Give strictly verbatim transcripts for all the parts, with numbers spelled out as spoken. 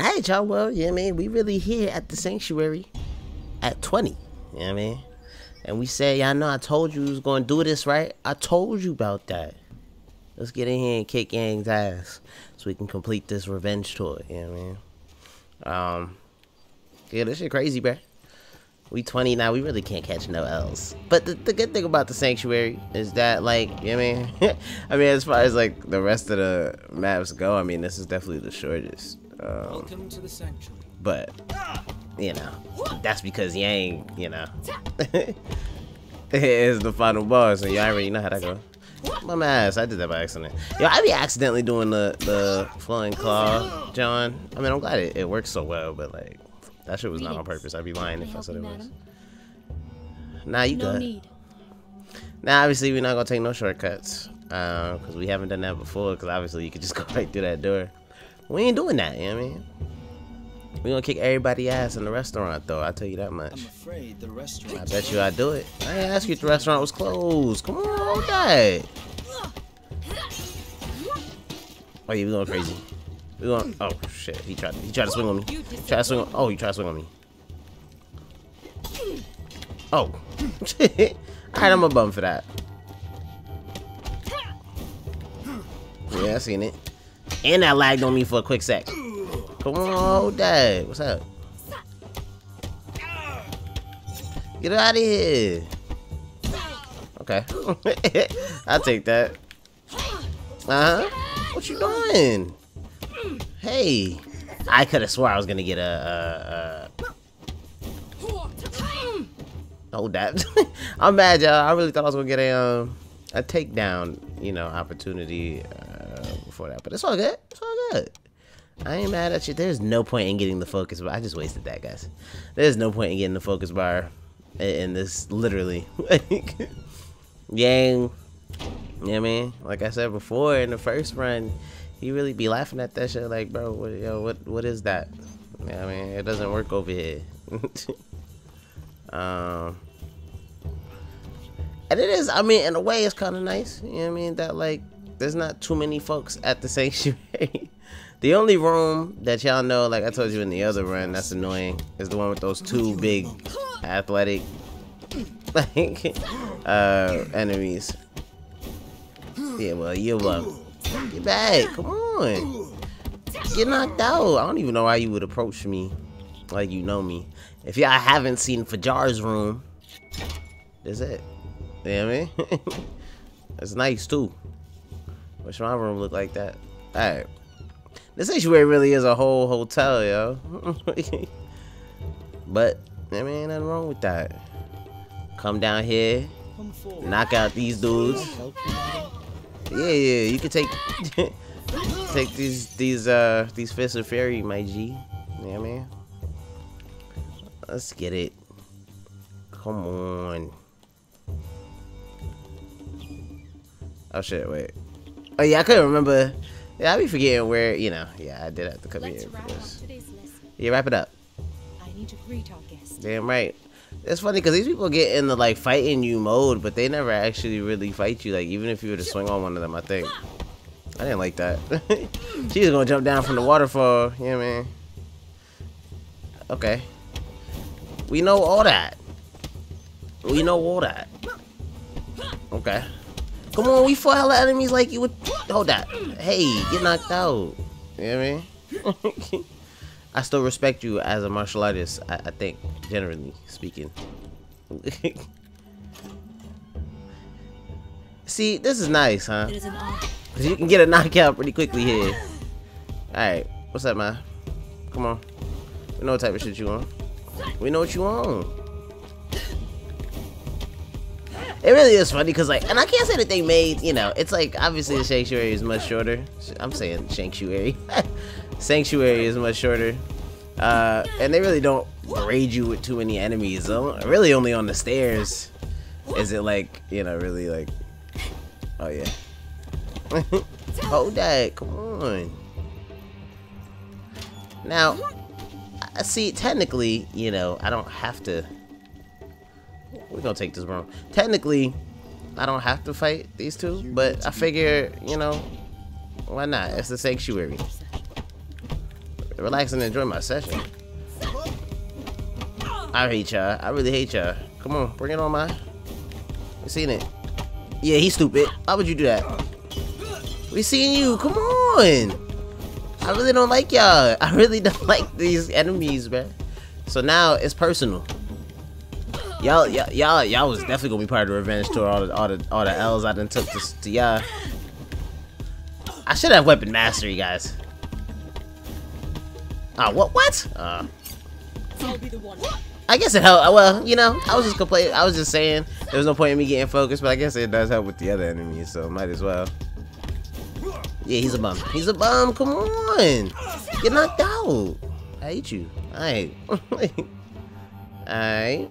All right, y'all. Well, yeah, man, we really here at the sanctuary at twenty. You know what I mean? And we say, y'all know I told you we was going to do this, right? I told you about that. Let's get in here and kick Yang's ass so we can complete this revenge tour. You know what I mean? Um, yeah, this shit crazy, bruh. We twenty now. We really can't catch no L's. But the, the good thing about the sanctuary is that, like, you know what I mean? I mean, as far as, like, the rest of the maps go, I mean, this is definitely the shortest. Um, Welcome to the sanctuary. But, you know, that's because Yang, you know, is the final boss, and y'all already know how that goes. My ass, I did that by accident. Yo, I be accidentally doing the, the flowing claw, John. I mean, I'm glad it, it works so well, but, like, that shit was not on purpose. I'd be lying if I said it was. Nah, you good. Now, obviously, we're not going to take no shortcuts, because um, we haven't done that before, because obviously you could just go right through that door. We ain't doing that, you know what I mean? We're gonna kick everybody's ass in the restaurant, though. I'll tell you that much. I'm afraid the restaurant. I bet you I do it. I didn't ask you if the restaurant was closed. Come on, guy. Oh, yeah, we going crazy. We going. Oh, shit. He tried, he tried to swing on me. Try to swing on... Oh, he tried to swing on me. Oh. Alright, I'm a bum for that. Yeah, I seen it. And that lagged on me for a quick sec. Come on, dad. What's up? Get out of here. Okay. I'll take that. Uh-huh. What you doing? Hey. I could have swore I was going to get a... a, a... Oh, that. I'm mad, y'all. I really thought I was going to get a, um, a takedown, you know, opportunity uh, before that. But it's all good. It's all good. I ain't mad at you. There's no point in getting the focus bar. I just wasted that, guys. There's no point in getting the focus bar in this, literally. Yang, you know what I mean? Like I said before, in the first run, you really be laughing at that shit like, bro, what, yo, what, what is that? You know what I mean? It doesn't work over here. um, and it is, I mean, in a way, it's kind of nice. You know what I mean? That, like, there's not too many folks at the sanctuary. The only room that y'all know, like I told you in the other run, that's annoying, is the one with those two big athletic like uh enemies. Yeah, well, you well. Get back, come on. Get knocked out. I don't even know why you would approach me like you know me. If y'all haven't seen Fajar's room, that's it. You know what I mean? That's nice too. Wish my room looked like that. Alright. This sanctuary really is a whole hotel, yo. But, I mean, nothing wrong with that. Come down here, Come knock out these dudes. Yeah, yeah, you can take take these these uh these fists of fairy, my G. You know what I mean? Let's get it. Come on. Oh shit, wait. Oh yeah, I couldn't remember. Yeah, I be forgetting where, you know, yeah, I did have to come Let's here for this. Yeah, wrap it up. I need to greet our guests. Damn right. It's funny because these people get in the, like, fighting you mode, but they never actually really fight you. Like, even if you were to swing on one of them, I think. I didn't like that. She was going to jump down from the waterfall. You know what I mean? Okay. We know all that. We know all that. Okay. Come on, we fought hella enemies like you would. Hold that. Hey, get knocked out. You know what I mean? I still respect you as a martial artist, I, I think, generally speaking. See, this is nice, huh? Because you can get a knockout pretty quickly here. Alright, what's up, man? Come on. We know what type of shit you want. We know what you want. It really is funny because, like, and I can't say that they made, you know, it's like, obviously the sanctuary is much shorter. I'm saying sanctuary. Sanctuary is much shorter. Uh, and they really don't raid you with too many enemies. So really only on the stairs is it, like, you know, really, like, oh, yeah. Hold that. Come on. Now, I see, technically, you know, I don't have to. We're gonna take this room. Technically, I don't have to fight these two, but I figure, you know, why not? It's the sanctuary. to relax and enjoy my session. I hate y'all. I really hate y'all. Come on, bring it on, man. We seen it. Yeah, he's stupid. Why would you do that? We seen you. Come on. I really don't like y'all. I really don't like these enemies, man. So now it's personal. Y'all, y'all, y'all was definitely gonna be part of the revenge tour. All the, all the, all the L's I done took to, to y'all. I should have weapon mastery, guys. Ah, uh, what? What? Uh, I guess it helped. Well, you know, I was just complaining. I was just saying there was no point in me getting focused, but I guess it does help with the other enemies, so might as well. Yeah, he's a bum. He's a bum. Come on, get knocked out. I hate you. All right, all right.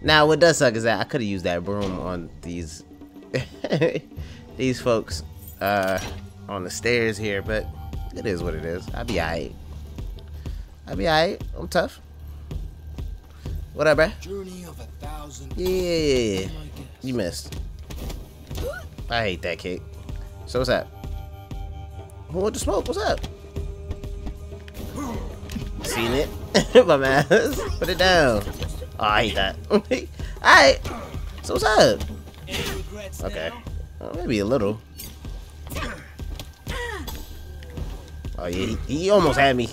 Now, what does suck is that I could have used that broom on these these folks uh, on the stairs here, but it is what it is. I'll be all right. I'll be all right. I'm tough. What up, bruh? Journey of a thousand. Yeah, yeah, yeah. You missed. I hate that cake. So what's up? Who want to smoke? What's up? Seen it? My man. Put it down. Oh, I hate that. Alright. So what's up? Okay. Oh, maybe a little. Oh yeah, he, he almost had me.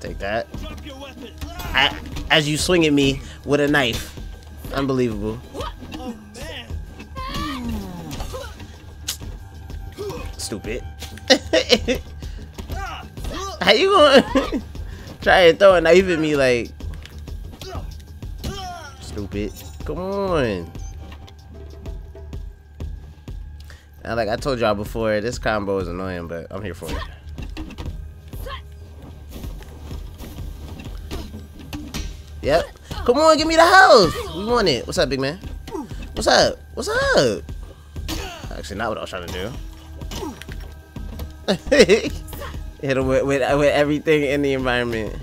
Take that. I, as you swing at me with a knife. Unbelievable. Stupid. How you gonna try and throw a knife at me like stupid? Come on. Now, like I told y'all before, this combo is annoying, but I'm here for it. Yep. Come on, give me the house. We want it. What's up, big man? What's up? What's up? Actually, not what I was trying to do. Hit him with, with, with everything in the environment.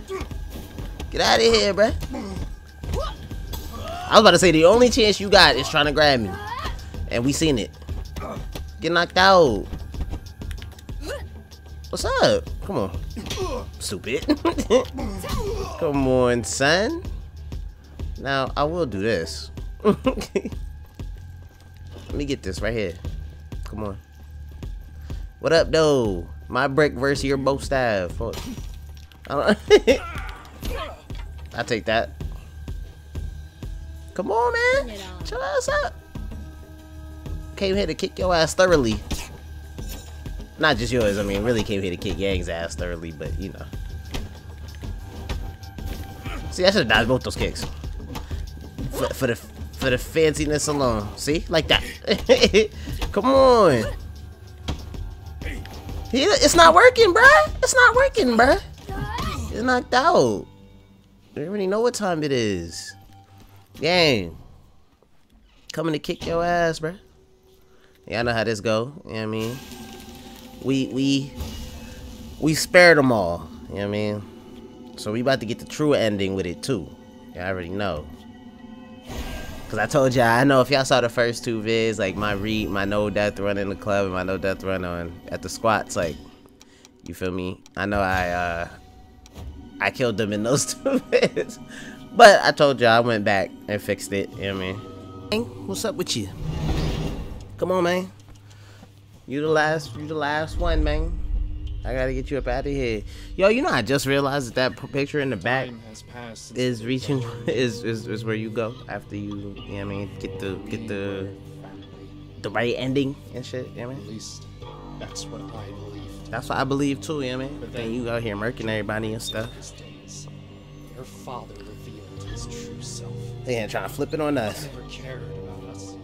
Get out of here, bruh. I was about to say, the only chance you got is trying to grab me. And we seen it. Get knocked out. What's up? Come on. Stupid. Come on, son. Now, I will do this. Let me get this right here. Come on. What up, though? My brick versus your bow staff. Fuck. I don't I take that. Come on, man. Chill ass up. Came here to kick your ass thoroughly. Not just yours. I mean, really came here to kick Yang's ass thoroughly, but you know. See, I should have dodged both those kicks. For, for the for the fanciness alone. See, like that. Come on. It's not working, bruh. It's not working, bruh. It's knocked out. You already know what time it is. Yang. Coming to kick your ass, bruh. Yeah, I know how this go. You know what I mean? We, we, we spared them all. You know what I mean? So we about to get the true ending with it, too. Yeah, I already know. Because I told y'all, I know if y'all saw the first two vids, like my read, my no death run in the club, and my no death run on at the squats, like, you feel me? I know I, uh, I killed them in those two vids. But I told y'all I went back and fixed it, you know what I mean? What's up with you? Come on, man. You the last, you the last one, man. I gotta get you up out of here. Yo, you know, I just realized that that picture in the back is reaching is, is is where you go after you, you know what I mean, get the get the the right ending and shit, you know what I mean? At least that's what I believe. That's what I believe too, you know what I mean? But then you out here murking everybody and stuff. Your father revealed his true self. Yeah, trying to flip it on us. Never cared about us.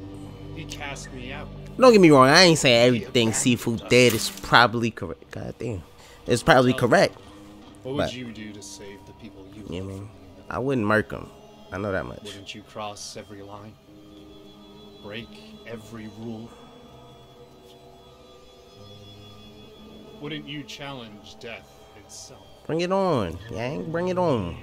He cast me out. Don't get me wrong, I ain't saying everything Sifu did is probably correct. God damn. It's probably correct. What would you do to save the people you love? You know what I mean? I wouldn't murk them. I know that much. Wouldn't you cross every line? Break every rule? Wouldn't you challenge death itself? Bring it on, Yang. Bring it on.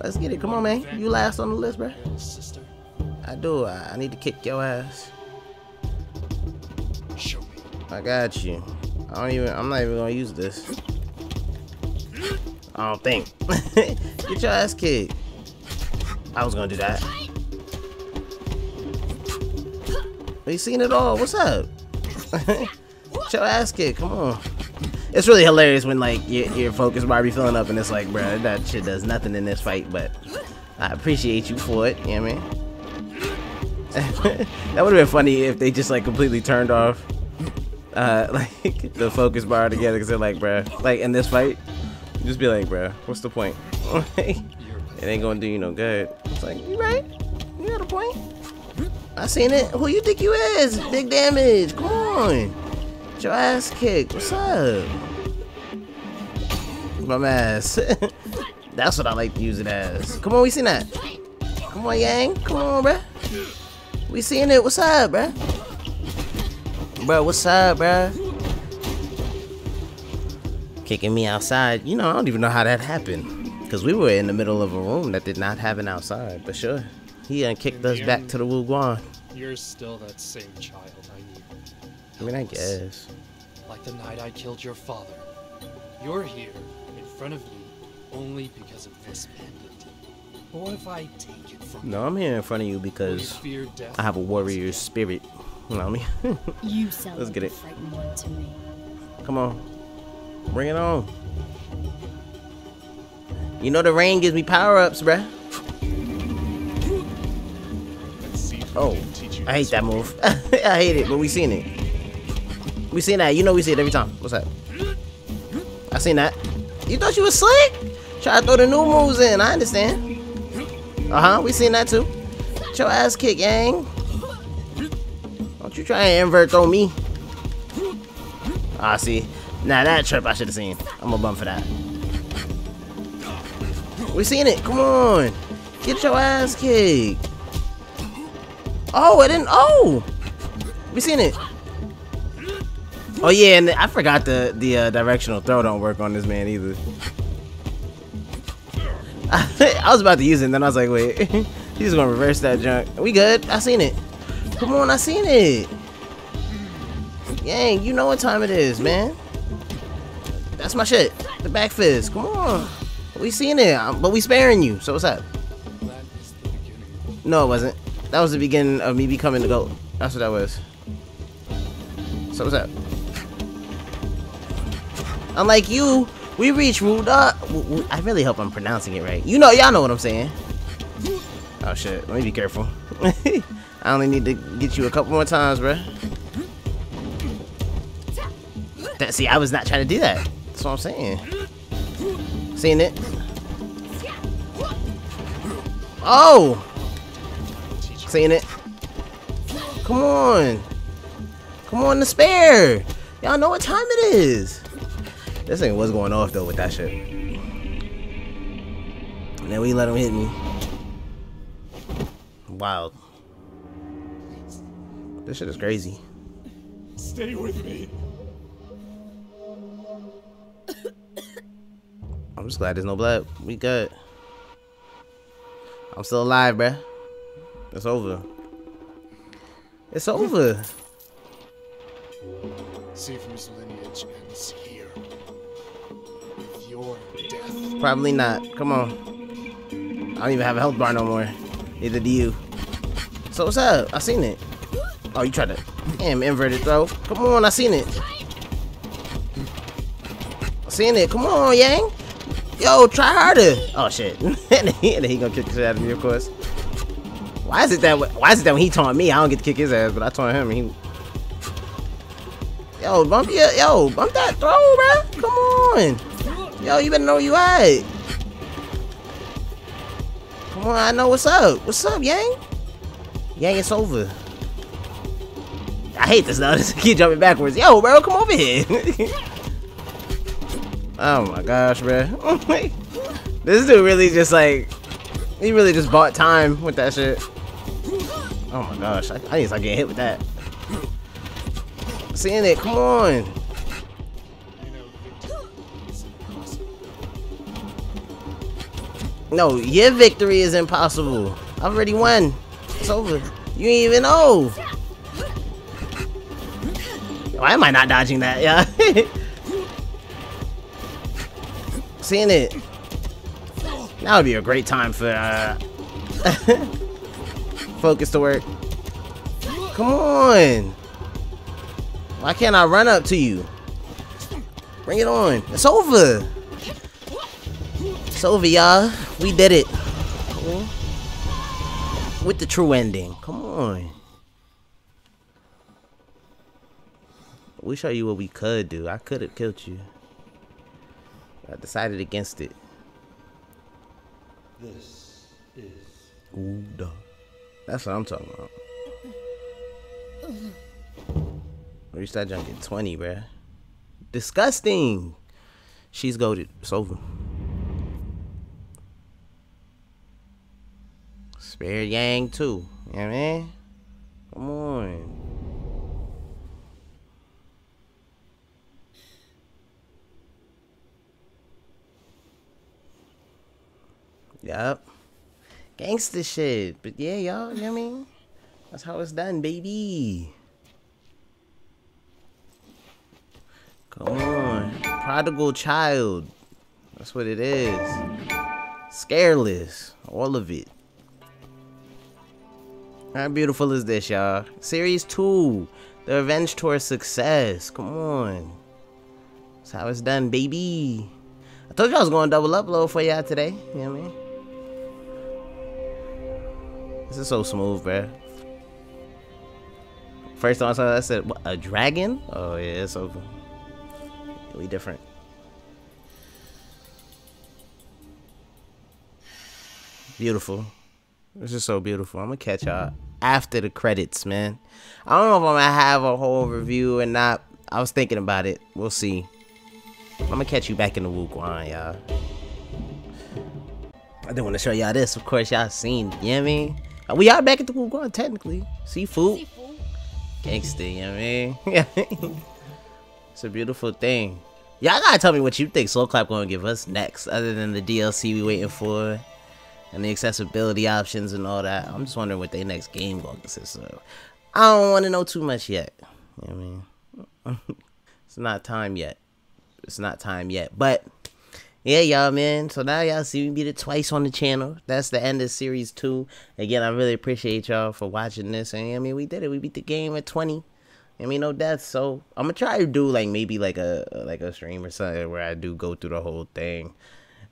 Let's get it. Come on, man. You last on the list, bruh. I do. I, I need to kick your ass. Show me. I got you. I don't even. I'm not even gonna use this. I don't think. Get your ass kicked. I was gonna do that. We seen it all. What's up? Get your ass kicked. Come on. It's really hilarious when like your, your focus bar be filling up and it's like, bro, that shit does nothing in this fight, but I appreciate you for it, you know what I mean? That would have been funny if they just like completely turned off uh, like the focus bar together because they're like, bro, like in this fight, just be like, bro, what's the point? It ain't gonna do you no good. It's like, you right? You got a point? I seen it. Who you think you is? Big damage. Come on. Get your ass kicked. What's up? Bum ass. That's what I like to use it as. Come on, we seen that. Come on, Yang. Come on, bruh. We seen it. What's up, bruh? Bruh, what's up, bruh? Kicking me outside. You know, I don't even know how that happened. Because we were in the middle of a room that did not have an outside. But sure, he uh, kicked us back to the Wu Guan. You're still that same child I knew. I mean, I guess. Like the night I killed your father. You're here, in front of me, only because of this bandit. Or if I take it from you. No, I'm here in front of you because I have a warrior spirit. You know what I mean? You sound Let's get it. To me. Come on. Bring it on. You know the rain gives me power-ups, bruh. Oh, I hate that move. I hate it, but we seen it. We seen that. You know we see it every time. What's that? I seen that. You thought you was slick? Try to throw the new moves in. I understand. Uh-huh. We seen that too. Get your ass kick, Yang. Don't you try and invert throw me. Ah, see. Now that trip I should have seen. I'm a bum for that. We seen it. Come on. Get your ass kicked. Oh, it didn't. Oh. We seen it. Oh yeah, and I forgot the the uh, directional throw don't work on this man either. I was about to use it, and then I was like, wait, he's gonna reverse that junk. We good? I seen it. Come on, I seen it. Yang, you know what time it is, man. That's my shit. The back fist. Come on, we seen it, but we sparing you. So what's up? No, it wasn't. That was the beginning of me becoming the GOAT. That's what that was. So what's up? Unlike you, we reach Wu Guan. I really hope I'm pronouncing it right. You know, y'all know what I'm saying. Oh shit, let me be careful. I only need to get you a couple more times, bruh. That, see, I was not trying to do that. That's what I'm saying. Seeing it? Oh! Seeing it? Come on! Come on, the spare! Y'all know what time it is! This thing was going off though with that shit. And then we let him hit me. Wild. This shit is crazy. Stay with me. I'm just glad there's no blood. We good. I'm still alive, bruh. It's over. It's over. Sifu's lineage ends here. Death. Probably not. Come on. I don't even have a health bar no more. Neither do you. So what's up? I seen it. Oh, you tried to damn inverted throw. Come on, I seen it. I seen it. Come on, Yang. Yo, try harder. Oh shit. And he gonna kick the shit out of me, of course. Why is it that way? Why is it that when he taunt me, I don't get to kick his ass, but I taunt him and he. Yo, bump your yo, bump that throw, bruh. Come on. Yo, you better know where you at. Come on, I know what's up. What's up, Yang? Yang, it's over. I hate this though. This keep jumping backwards. Yo, bro, come over here. Oh my gosh, bro. This dude really just like he really just bought time with that shit. Oh my gosh, I, I need to get hit with that. Seeing it, come on. No, your victory is impossible. I've already won. It's over. You ain't even know. Why am I not dodging that? Yeah. Seeing it. That would be a great time for uh, focus to work. Come on. Why can't I run up to you? Bring it on. It's over. It's over, y'all. We did it. With the true ending. Come on. We show you what we could do. I could have killed you. I decided against it. This is Uda. That's what I'm talking about. Where you start drinking twenty, bruh. Disgusting. She's goated. It's over. Spare Yang too. You know what I mean? Come on. Yup. Gangster shit. But yeah, y'all, you know what I mean? That's how it's done, baby. Come on. Prodigal child. That's what it is. Scareless. All of it. How beautiful is this, y'all? Series two. The Revenge Tour success. Come on. That's how it's done, baby. I told you I was going to double upload for y'all today. You know what I mean? This is so smooth, bruh. First time I saw that, I said, what, a dragon? Oh, yeah, it's over. We different. Beautiful. This is so beautiful. I'm going to catch y'all after the credits, man. I don't know if I'm going to have a whole review or not. I was thinking about it. We'll see. I'm going to catch you back in the Wu Guan, y'all. I didn't want to show y'all this. Of course, y'all seen. You know what I mean? We are back at the Wu Guan, technically. Sifu. Gangsta, you know what I mean? It's a beautiful thing. Y'all gotta tell me what you think Soul Clap gonna give us next, other than the D L C we waiting for, and the accessibility options and all that. I'm just wondering what their next game gonna consist of. I don't want to know too much yet. You know what I mean? It's not time yet. It's not time yet. But, yeah, y'all, man. So now y'all see we beat it twice on the channel. That's the end of series two. Again, I really appreciate y'all for watching this. And I mean, we did it. We beat the game at twenty. I mean, no deaths. So I'm gonna try to do like maybe like a like a stream or something where I do go through the whole thing,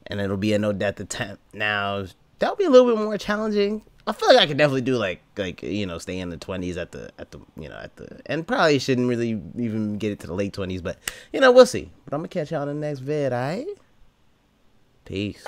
and it'll be a no death attempt. Now that'll be a little bit more challenging. I feel like I could definitely do like like you know stay in the twenties at the at the you know at the and probably shouldn't really even get it to the late twenties. But you know we'll see. But I'm gonna catch y'all in the next vid. All right. Peace.